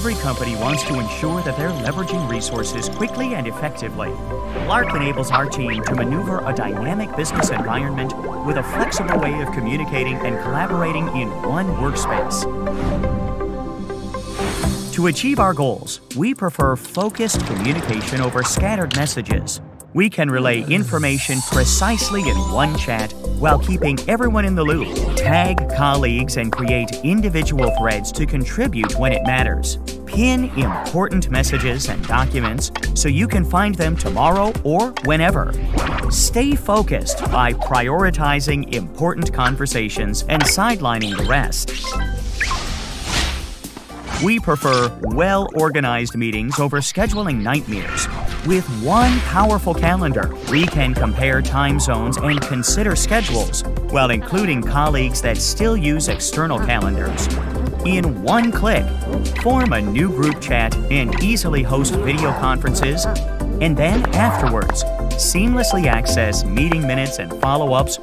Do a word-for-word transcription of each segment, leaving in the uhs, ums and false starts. Every company wants to ensure that they're leveraging resources quickly and effectively. Lark enables our team to maneuver a dynamic business environment with a flexible way of communicating and collaborating in one workspace. To achieve our goals, we prefer focused communication over scattered messages. We can relay information precisely in one chat while keeping everyone in the loop, tag colleagues, and create individual threads to contribute when it matters. Pin important messages and documents so you can find them tomorrow or whenever. Stay focused by prioritizing important conversations and sidelining the rest. We prefer well-organized meetings over scheduling nightmares. With one powerful calendar, we can compare time zones and consider schedules, while including colleagues that still use external calendars. In one click, form a new group chat and easily host video conferences, and then afterwards, seamlessly access meeting minutes and follow-ups.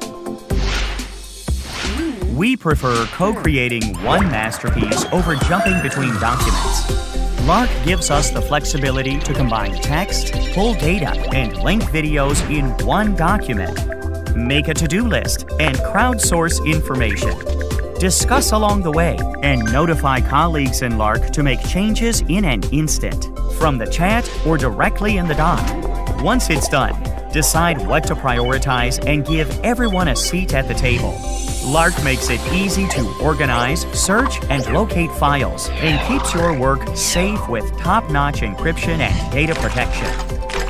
We prefer co-creating one masterpiece over jumping between documents. Lark gives us the flexibility to combine text, pull data, and link videos in one document. Make a to-do list and crowdsource information. Discuss along the way and notify colleagues in Lark to make changes in an instant, from the chat or directly in the doc. Once it's done, decide what to prioritize and give everyone a seat at the table. Lark makes it easy to organize, search, and locate files, and keeps your work safe with top-notch encryption and data protection.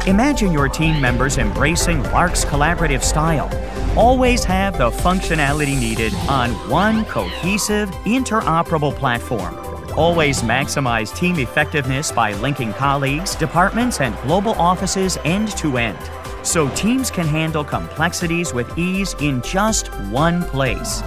Imagine your team members embracing Lark's collaborative style. Always have the functionality needed on one cohesive, interoperable platform. Always maximize team effectiveness by linking colleagues, departments, and global offices end-to-end, so teams can handle complexities with ease in just one place.